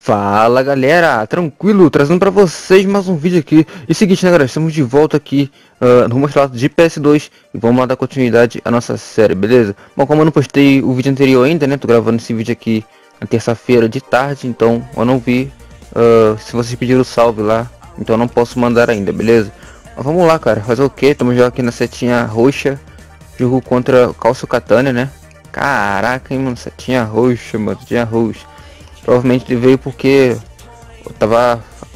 Fala galera, tranquilo, trazendo pra vocês mais um vídeo aqui. E seguinte, né galera, estamos de volta aqui no Rumo ao Estrelato de PS2 e vamos lá dar continuidade à nossa série, beleza? Bom, como eu não postei o vídeo anterior ainda, né, tô gravando esse vídeo aqui na terça-feira de tarde, então eu não vi se vocês pediram salve lá, então eu não posso mandar ainda, beleza? Mas vamos lá cara, fazer o que? Estamos já aqui na setinha roxa, jogo contra o Calcio Catania, né? Caraca, hein mano, setinha roxa, mano, setinha roxa. Provavelmente ele veio porque eu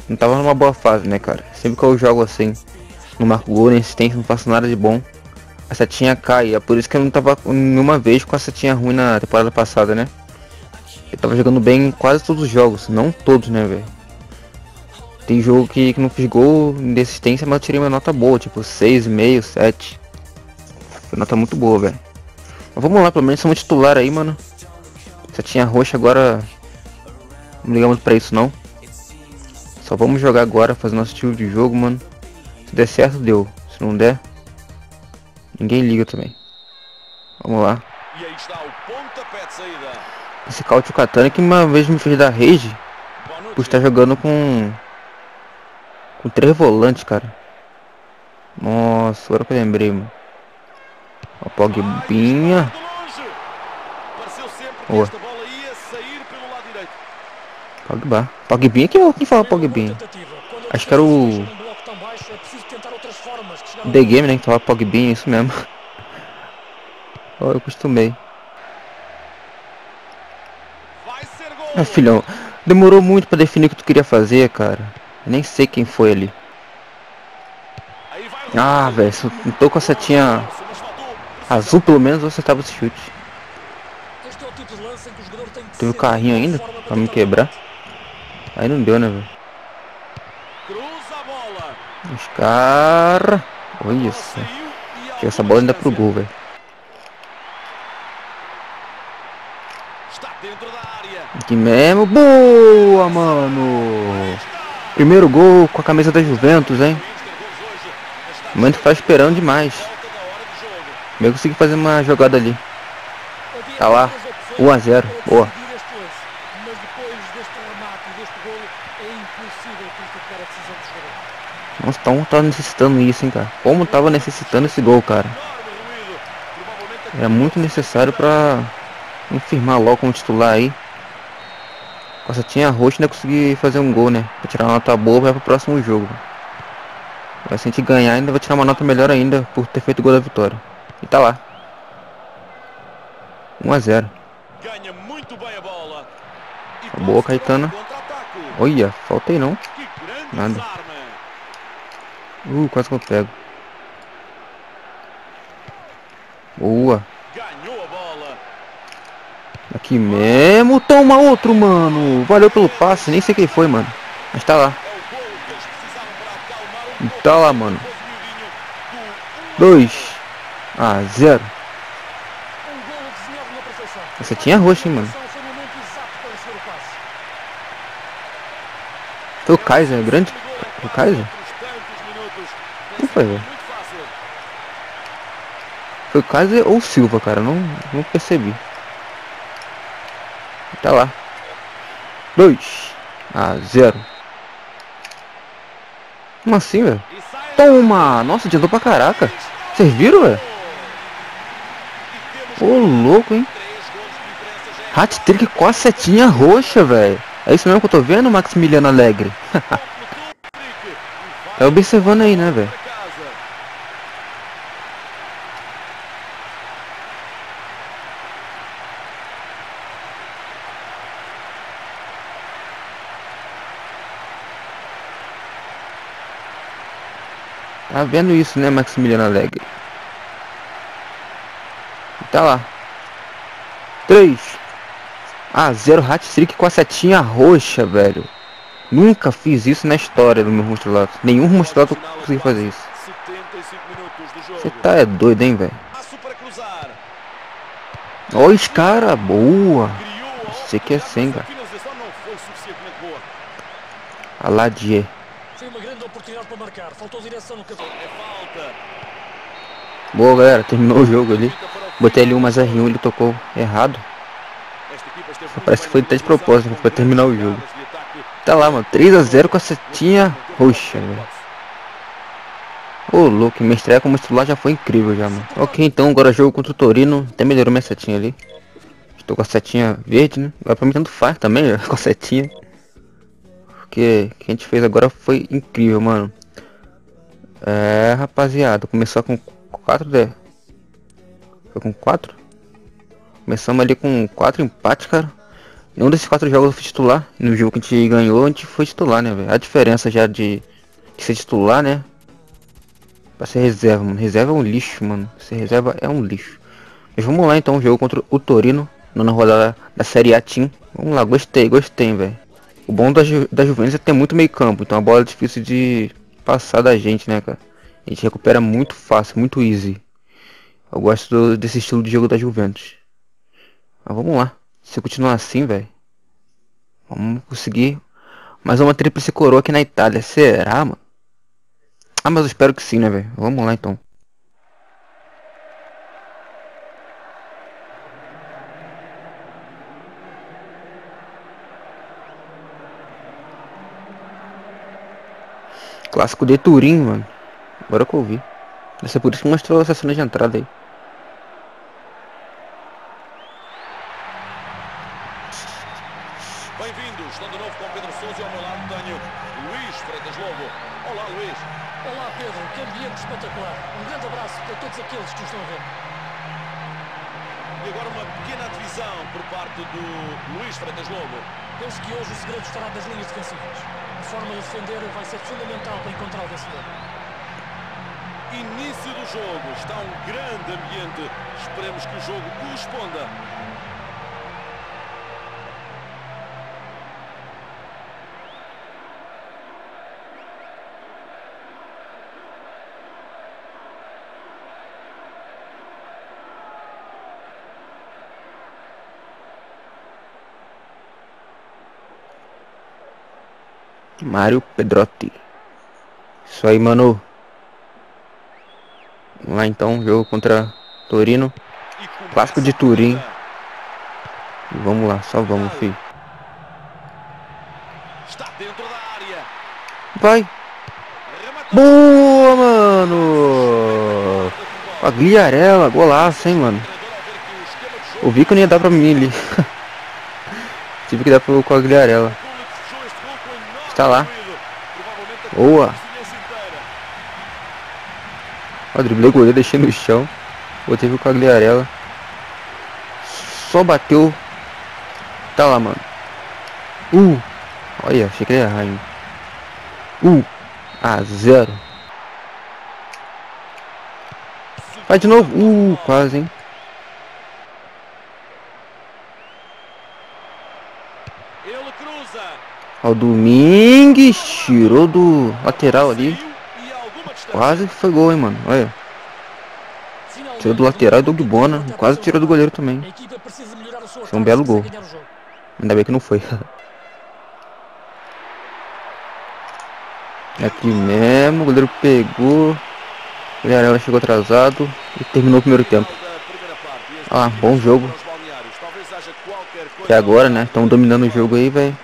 não tava numa boa fase, né cara? Sempre que eu jogo assim, não marco gol, nem assistência, não faço nada de bom, a setinha cai. É por isso que eu não tava nenhuma vez com a setinha ruim na temporada passada, né? Eu tava jogando bem em quase todos os jogos, não todos, né velho? Tem jogo que não fiz gol de assistência, mas eu tirei uma nota boa, tipo 6,5, 7. Foi nota muito boa, velho. Mas vamos lá, pelo menos somos titular aí, mano. Setinha roxa agora... Não ligamos pra isso não. Só vamos jogar agora, fazer nosso estilo de jogo, mano. Se der certo, deu. Se não der, ninguém liga também. Vamos lá. Esse Calcio Catania que uma vez me fez dar rage por estar jogando com 3 volantes, cara. Nossa, agora que eu lembrei, mano. Ó, Pogbinha. Boa. Pogba. Pogbinha? Quem fala Pogbinha? Acho que era o... The Game, né? Que fala Pogbinha, isso mesmo. Oh, eu acostumei. Ah, filhão. Demorou muito pra definir o que tu queria fazer, cara. Eu nem sei quem foi ali. Ah, velho. Se eu não tô com a setinha azul, pelo menos, eu acertava esse chute. Teve o carrinho ainda pra me quebrar. Aí não deu, né, velho? Os caras... Olha isso. Chega essa bola ainda pro gol, velho. Aqui mesmo. Boa, mano! Primeiro gol com a camisa da Juventus, hein? O momento que tá esperando demais. Eu consegui fazer uma jogada ali. Tá lá. 1-0. Boa. Nossa, tava necessitando isso, hein, cara. Como tava necessitando esse gol, cara. Era muito necessário pra me firmar logo como titular aí. Nossa, tinha roxo e ainda consegui fazer um gol, né. Pra tirar uma nota boa, vai pro próximo jogo. Agora, se a gente ganhar, ainda vou tirar uma nota melhor ainda por ter feito o gol da vitória. E tá lá. 1-0. Boa, Caetano. Olha, faltei não. Nada. Quase que eu pego. Boa. Aqui mesmo. Toma outro, mano. Valeu pelo passe. Nem sei quem foi, mano. Mas tá lá. E tá lá, mano. 2-0. Você tinha roxo, hein, mano. Foi o Kaiser. Grande. O Kaiser? Não foi, velho. Foi o Kaiser ou o Silva, cara. Não percebi. Tá lá. 2-0. Como assim, velho? Toma! Nossa, adiantou pra caraca. Vocês viram, velho? Ô, louco, hein? Hat-trick com a setinha roxa, velho. É isso mesmo que eu tô vendo, Massimiliano Allegri? Tá observando aí, né, velho? Tá vendo isso, né, Massimiliano Allegri? Tá lá. 3-0, hat-trick com a setinha roxa, velho. Nunca fiz isso na história do meu Rumo ao Estrelato. Nenhum Rumo ao Estrelato eu consegui fazer isso. Você tá é doido, hein, velho? Olha os caras, boa. Você que é senga. Aladier. Boa, galera, terminou o jogo ali. Botei ali umas R1, ele tocou errado. Parece que foi até de propósito para terminar o jogo. Tá lá, mano, 3 a 0 com a setinha roxa, velho. Ô, louco, minha estreia como titular já foi incrível já, mano. Ok, então, agora jogo contra o Torino. Até melhorou minha setinha ali. Estou com a setinha verde, né? Agora pra mim tanto faz também, já, com a setinha. Porque o que a gente fez agora foi incrível, mano. É, rapaziada, começou com 4 de... Foi com 4? Começamos ali com 4 empates, cara. Nenhum desses 4 jogos eu fui titular. No jogo que a gente ganhou, a gente foi titular, né, velho? A diferença já de ser titular, né? Pra ser reserva, mano. Reserva é um lixo, mano. Ser reserva é um lixo. Mas vamos lá, então. O jogo contra o Torino. Nona rodada da Série A Team. Vamos lá. Gostei, gostei, velho. O bom da Juventus é ter muito meio campo. Então a bola é difícil de passar da gente, né, cara? A gente recupera muito fácil, muito easy. Eu gosto desse estilo de jogo da Juventus. Mas vamos lá. Se eu continuar assim, velho, vamos conseguir mais uma tríplice coroa aqui na Itália. Será, mano? Ah, mas eu espero que sim, né, velho? Vamos lá, então. Clássico de Turim, mano. Agora que eu vi. Deve ser por isso que mostrou essa cena de entrada aí. Bem-vindos, estão de novo com Pedro Souza e ao meu lado tenho Luís Freitas Lobo. Olá, Luís. Olá, Pedro. Que ambiente espetacular. Um grande abraço para todos aqueles que nos estão a ver. E agora uma pequena divisão por parte do Luís Freitas Lobo. Penso que hoje o segredo estará nas linhas defensivas. A forma de defender vai ser fundamental para encontrar o vencedor. Início do jogo. Está um grande ambiente. Esperemos que o jogo corresponda. Mário Pedrotti. Isso aí, mano. Vamos lá, então. Jogo contra Torino. Clássico de Turim. E vamos lá. Só vamos, filho. Vai. Boa, mano. Quagliarella. Golaço, hein, mano. Eu vi que não ia dar pra mim ali. Tive que dar pro Quagliarella. Tá lá. Boa. Ó, driblei o goleiro, deixei no chão. Botei o Quagliarella. Só bateu. Tá lá, mano. Olha, achei que ia errar, hein. 1 a 0. Vai de novo. Quase, hein. Ó, o Domingues tirou do lateral ali. Quase foi gol, hein, mano. Olha. Tirou do lateral e do Guibona. Quase tirou do goleiro também. Foi um belo gol. Ainda bem que não foi. É aqui mesmo. O goleiro pegou. O Guilherme chegou atrasado. E terminou o primeiro tempo. Ah, bom jogo. Até agora, né? Estão dominando o jogo aí, velho.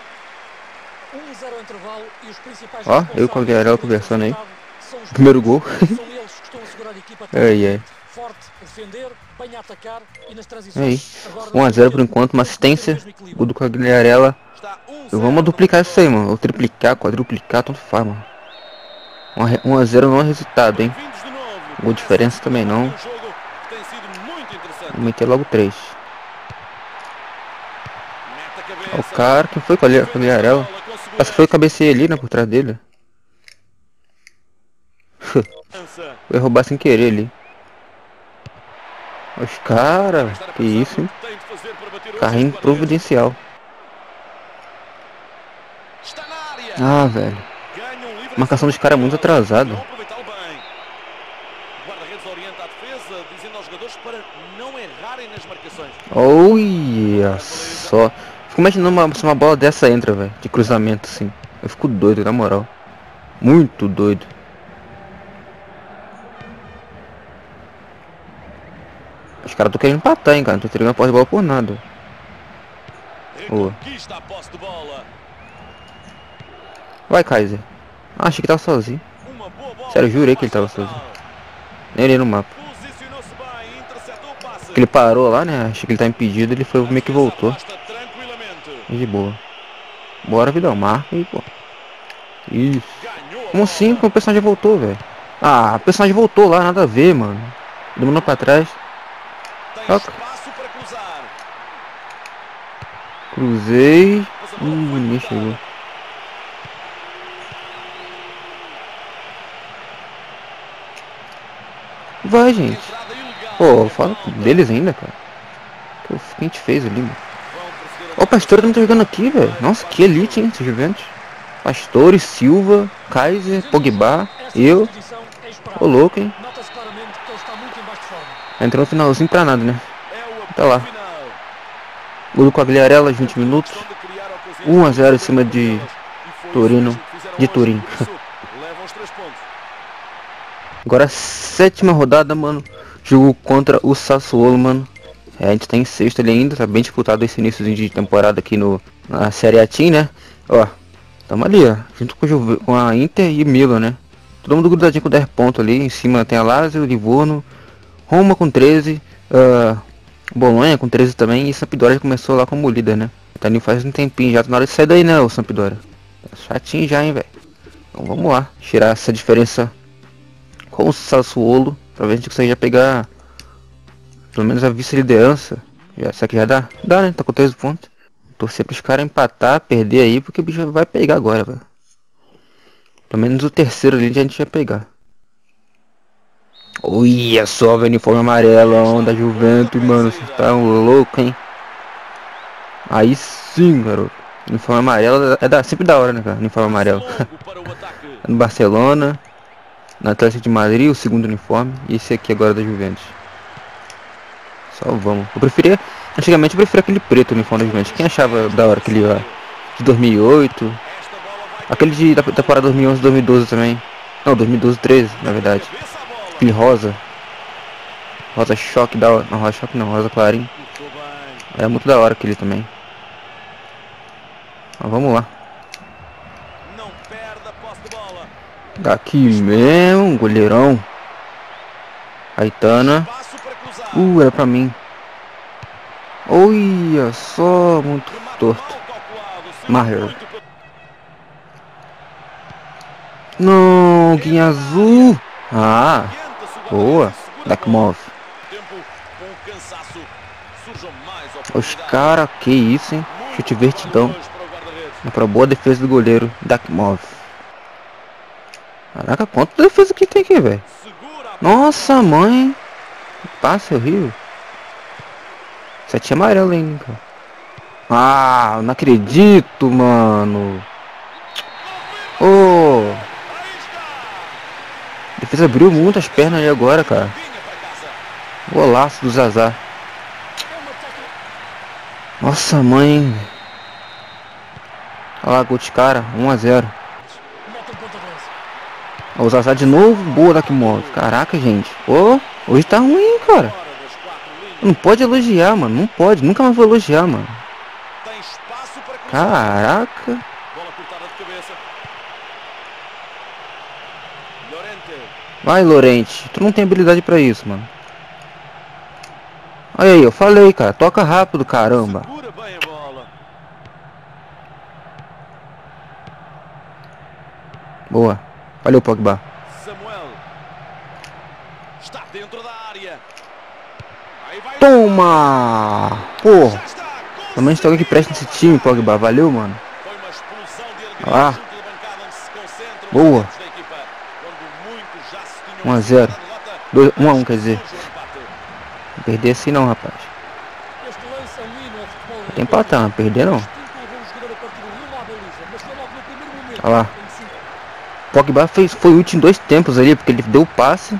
Ó, eu com a Guilherme conversando aí. Primeiro gol. Aí, aí. 1 a 0 por enquanto, uma assistência. O do Quagliarella. Eu vou duplicar isso aí, mano. Ou triplicar, quadruplicar, tanto faz, mano. 1 a 0 não é resultado, hein. Gol diferença também não. Vou meter logo 3. Ó, o cara, quem foi com a Quagliarella? Acho que foi o cabeceio ali, né, por trás dele. Foi roubar sem querer ali. Os caras, que isso, hein? Carrinho providencial. Ah, velho. A marcação dos caras é muito atrasada. Olha só. Como é que uma bola dessa entra, velho? De cruzamento, assim. Eu fico doido, na moral. Muito doido. Os caras estão querendo empatar, hein, cara. Não tô entregando a posse de bola por nada. Boa. Vai, Kaiser. Ah, achei que tava sozinho. Sério, eu jurei que ele tava sozinho. Nem ele no mapa. Que ele parou lá, né? Achei que ele tá impedido. Ele foi meio que voltou. De boa. Bora, vida, marca e pô. Isso. Como assim? Como o personagem voltou, velho? Ah, o personagem voltou lá, nada a ver, mano. Dominou pra trás. Toca. Cruzei. Nem chegou. Vai, gente. Pô, fala deles ainda, cara. O que a gente fez ali, mano? Ó, o Pastore também tá jogando aqui, velho. Nossa, que elite, hein, esses Juventus. Pastore, Silva, Kaiser, Pogba, eu. Ô, louco, hein. Entrou no finalzinho pra nada, né? Tá lá. Gol do Quagliarella, 20 minutos. 1-0 em cima de Torino. De Turim. Agora a 7ª rodada, mano. Jogo contra o Sassuolo, mano. É, a gente tá em 6º ali ainda, tá bem disputado esse iníciozinho de temporada aqui na Série A, né? Ó, tamo ali, ó, junto com a Inter e Milan, né? Todo mundo grudadinho com 10 pontos ali, em cima tem a Lázio, Livorno, Roma com 13, Bolonha com 13 também, e Sampdoria começou lá como líder, né? Tá ali faz um tempinho já, tá na hora de sair daí, né, o Sampdoria? Tá chatinho já, hein, velho? Então vamos lá, tirar essa diferença com o Sassuolo, pra ver se a gente consegue já pegar... Pelo menos a vice-liderança. Será que já dá? Dá, né? Tá com 13 pontos. Torcer para os caras empatar, perder aí, porque o bicho vai pegar agora, velho. Pelo menos o terceiro ali a gente vai pegar. Olha só, velho, uniforme amarelo, onda Juventus, mano. Vocês tá louco, hein? Aí sim, garoto. Uniforme amarelo é sempre da hora, né, cara? Uniforme amarelo. No Barcelona, na Atlético de Madrid, o segundo uniforme. E esse aqui agora da Juventus. Só vamos. Eu preferia... Antigamente eu preferia aquele preto no uniforme da Juventus. Quem achava da hora aquele lá? De 2008. Aquele da temporada 2011 e 2012 também. Não, 2012 13, na verdade. Aquele rosa. Rosa choque da hora. Não, rosa choque não. Rosa clarinho. Era muito da hora aquele também. Mas vamos lá. Daqui mesmo, goleirão. Aitana. Era pra mim. Olha só, muito torto. Mario. Não, guinha azul. Ah, boa. Dakmov. Os caras, que isso, hein? Chute vertidão. É pra boa defesa do goleiro Dakmov. Caraca, quanta defesa que tem aqui, velho. Nossa, mãe. Passe horrível. 7 amarelo ainda. Ah, não acredito, mano. Oh. A defesa abriu muito as pernas ali agora, cara. Golaço do Zazar. Nossa, mãe. Olha lá, gol de cara. 1-0. O Zazar de novo. Boa daqui, mano. Caraca, gente. Oh. Hoje tá ruim, cara. Não pode elogiar, mano. Não pode. Nunca mais vou elogiar, mano. Caraca. Vai, Lorente. Tu não tem habilidade pra isso, mano. Olha aí, eu falei, cara. Toca rápido, caramba. Boa. Olha o Pogba. Toma! Porra! Pelo menos tem alguém que preste nesse time, Pogba. Valeu, mano. Ah! Boa! 1-0. 1-1, quer dizer. Não perder assim não, rapaz. Tem que empatar, não perder não. Olha lá. Pogba foi útil em 2 tempos ali, porque ele deu o passe.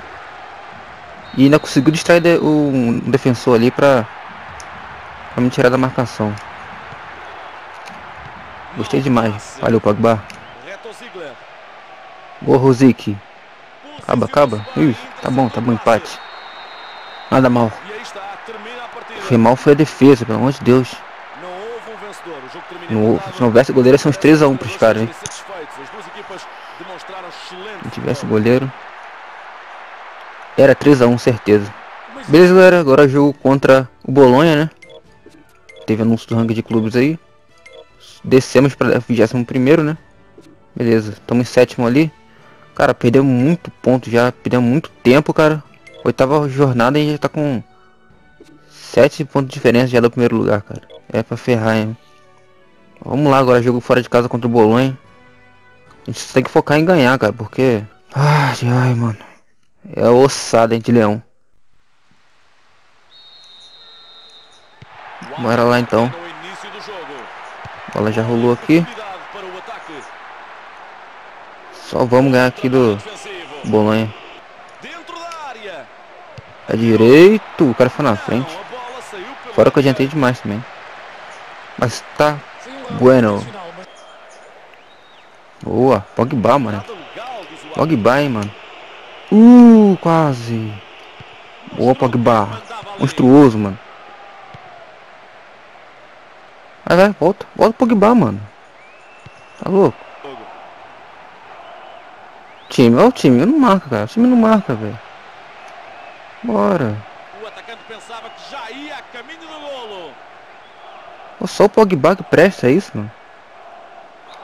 E ainda conseguiu distrair o defensor ali pra pra me tirar da marcação. Gostei demais. Valeu, Pogba. Boa, Rosic. Acaba. Isso, tá bom, empate. Nada mal. Foi mal, foi a defesa, pelo amor de Deus. Se não houvesse goleiro, são os 3-1 pros caras, hein? Se não tivesse goleiro, era 3-1, certeza. Beleza, galera, agora jogo contra o Bolonha, né? Teve anúncio do ranking de clubes aí. Descemos para 21º, né? Beleza, estamos em 7º ali. Cara, perdemos muito ponto já, perdemos muito tempo, cara. 8ª jornada e já tá com 7 pontos de diferença já do primeiro lugar, cara. É pra ferrar, hein? Vamos lá agora, jogo fora de casa contra o Bolonha. A gente tem que focar em ganhar, cara, porque... Ai, mano. É ossada, hein, de leão. Bora lá, então. A bola já rolou aqui. Só vamos ganhar aqui do Bolonha. É direito. O cara foi na frente. Fora que eu adiantei demais também. Mas tá bueno. Boa. Pogba, mano. Pogba, hein, mano. Quase. Boa, Pogba. Monstruoso, mano. Vai, volta. Volta o Pogba, mano. Tá louco. Time, olha o time, não marca, cara. O time não marca, velho. Bora. O atacante pensava que já ia a caminho do golo. Pô, só o Pogba que presta, é isso, mano?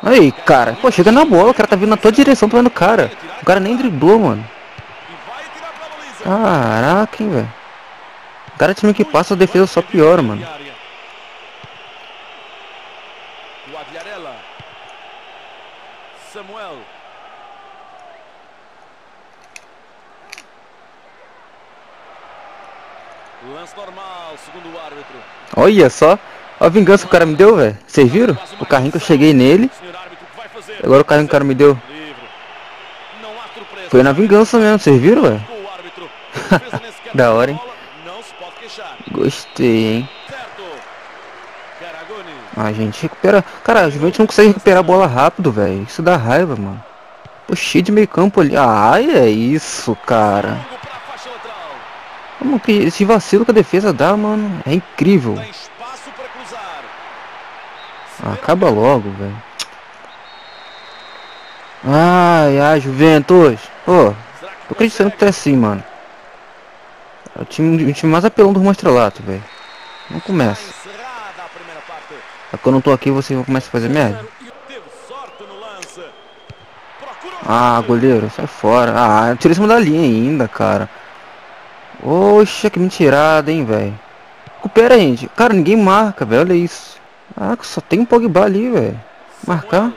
Aí, cara. Pô, chega na bola. O cara tá vindo na tua direção, pulando o cara. O cara nem driblou, mano. Caraca, hein, velho. O cara time que passa, a defesa só piora, mano. Quagliarella. Samuel. Lance normal, segundo o árbitro. Olha só, a vingança que o cara me deu, velho. Vocês viram? O carrinho que eu cheguei nele. Agora o carrinho que o cara me deu. Foi na vingança mesmo, vocês viram, velho? Da hora, hein? Gostei, hein? Ah, gente, recupera. Cara, a Juventus não consegue recuperar a bola rápido, velho. Isso dá raiva, mano. Pô, cheio de meio campo ali. Ai, é isso, cara. Mano, que esse vacilo que a defesa dá, mano, é incrível. Acaba logo, velho. Ai, Juventus. Pô, tô acreditando que tá assim, mano. É o time mais apelão do Rumo ao Estrelato, velho. Não começa. Só que eu não tô aqui, você começa a fazer merda. Goleiro, sai fora. Tira em cima da linha ainda, cara. Oxa, que mentirada, hein, velho. Recupera, gente. Cara, ninguém marca, velho. Olha isso. Ah, só tem um Pogba ali, velho. Marcar.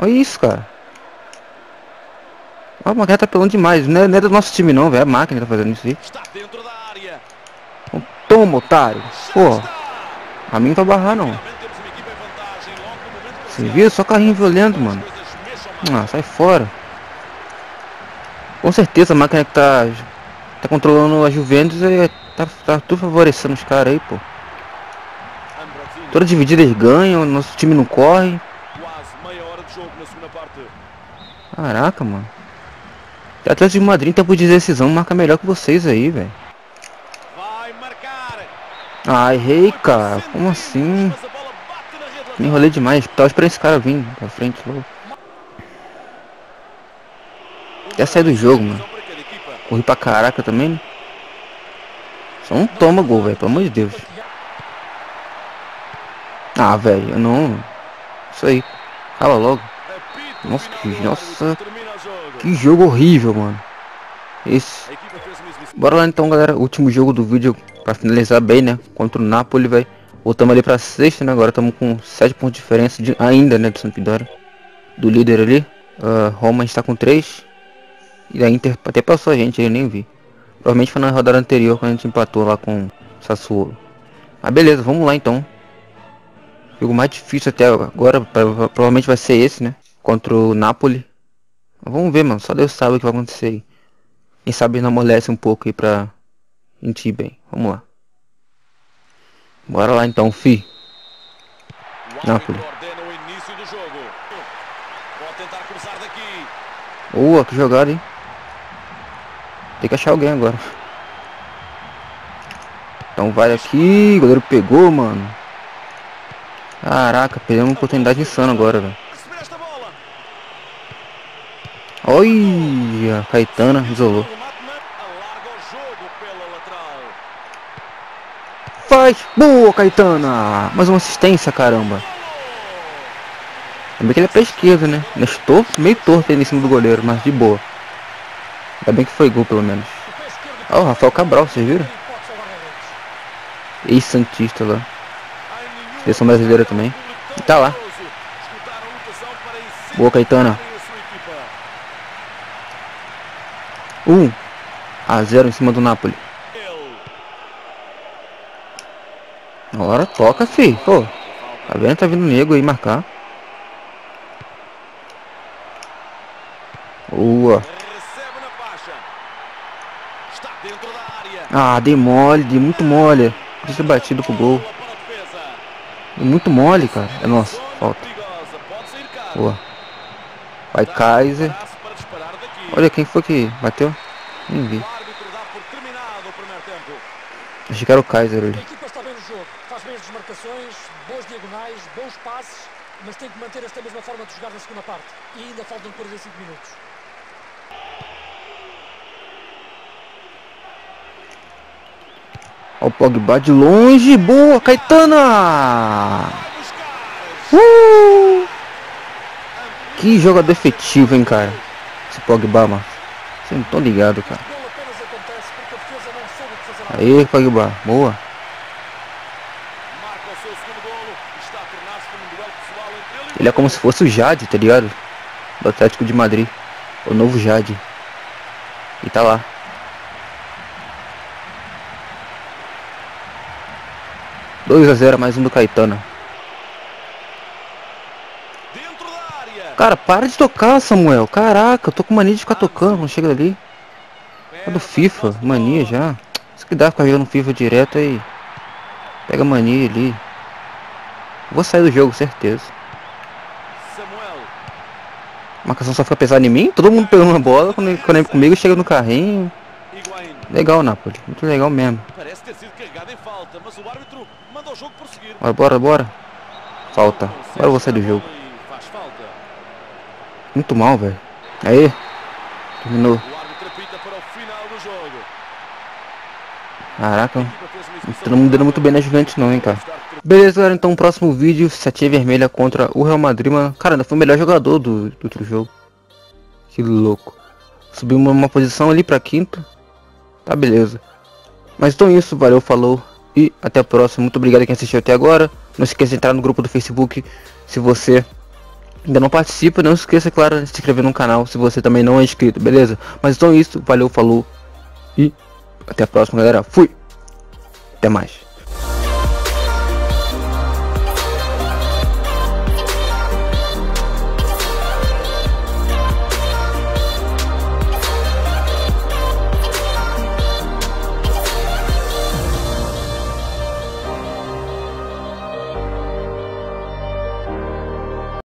Olha isso, cara. A máquina tá pelando demais. Não é do nosso time, não, velho. A máquina tá fazendo isso aí. Toma, otário. Pô. A mim não vai barrar, não. Você viu? Só carrinho violento, mano. Sai fora. Com certeza a máquina que tá controlando a Juventus e tá tudo favorecendo os caras aí, pô. Todas divididas eles ganham, nosso time não corre. Caraca, mano. O Atlético de Madrid tá por decisão, marca melhor que vocês aí, velho. Errei, cara. Como assim? Me enrolei demais. Tava esperando esse cara vir pra frente, logo. Até sair do jogo, mano. Corri pra caraca também, né? Só um toma gol, velho. Pelo amor de Deus. Velho. Eu não... Isso aí. Cala logo. Nossa, que jogo horrível, mano. Isso. Bora lá então, galera. Último jogo do vídeo pra finalizar bem, né? Contra o Napoli, velho. Voltamos ali pra 6º, né? Agora estamos com 7 pontos de diferença ainda, né? Do Sampdoria. Do líder ali. Roma está com 3. E a Inter até passou a gente, eu nem vi. Provavelmente foi na rodada anterior quando a gente empatou lá com o Sassuolo. Beleza, vamos lá então. O jogo mais difícil até agora, provavelmente vai ser esse, né? Contra o Napoli. Mas vamos ver, mano. Só Deus sabe o que vai acontecer aí. Quem sabe não amolece um pouco aí pra gente ir bem. Vamos lá. Bora lá então, fi. Napoli. Boa, que jogada, hein? Tem que achar alguém agora. Então vai aqui. O goleiro pegou, mano. Caraca, perdemos uma oportunidade insana agora, velho. Olha, Caetana isolou. Faz! Boa, Caetana! Mais uma assistência, caramba. Também que ele é pra esquerda, né? Estou meio torto ali em cima do goleiro, mas de boa. Ainda bem que foi gol, pelo menos. Ó, o Rafael Cabral, vocês viram? Ex-santista lá. Seleção brasileira também. E tá lá. Boa, Caetana. 1-0 em cima do Napoli. Agora toca, fi. Pô, tá vendo? Tá vindo o nego aí marcar. Boa. Ah, dei mole, dei muito mole. Podia ser batido pro gol. Muito mole, cara. É nossa, falta. Boa. Vai Kaiser. Olha quem foi que bateu. Nem vi. Acho que era o Kaiser ali. Faz bem as desmarcações, boas diagonais, bons passes, mas tem que manter esta mesma forma de jogar na segunda parte. E ainda faltam 45 minutos. Olha o Pogba de longe, boa, Caetana! Que jogador efetivo, hein, cara? Esse Pogba, mano. Vocês não tão ligado, cara. Aí, Pogba, boa. Ele é como se fosse o Jade, tá ligado? Do Atlético de Madrid. O novo Jade. E tá lá. Dois a 0, mais um do Caetano. Cara, para de tocar, Samuel. Caraca, eu tô com mania de ficar tocando quando chega ali. É do FIFA, mania já. Isso que dá ficar jogando FIFA direto aí. Pega mania ali. Vou sair do jogo, certeza. A marcação só fica pesada em mim, todo mundo pegando uma bola, quando é comigo chega no carrinho. Legal, Napoli, muito legal mesmo. Bora, bora, bora. Falta, agora eu vou sair do jogo. Muito mal, velho. Aí, terminou. Caraca, todo mundo dando muito bem na Juventus não, hein, cara. Beleza, galera, então o próximo vídeo, setinha vermelha contra o Real Madrid, mano. Cara, ainda foi o melhor jogador do outro jogo. Que louco. Subiu uma posição ali pra quinta. Tá, beleza. Mas então isso, valeu, falou e até a próxima. Muito obrigado a quem assistiu até agora. Não se esqueça de entrar no grupo do Facebook se você ainda não participa. Não se esqueça, claro, de se inscrever no canal se você também não é inscrito, beleza? Mas então isso, valeu, falou e até a próxima, galera. Fui. Até mais.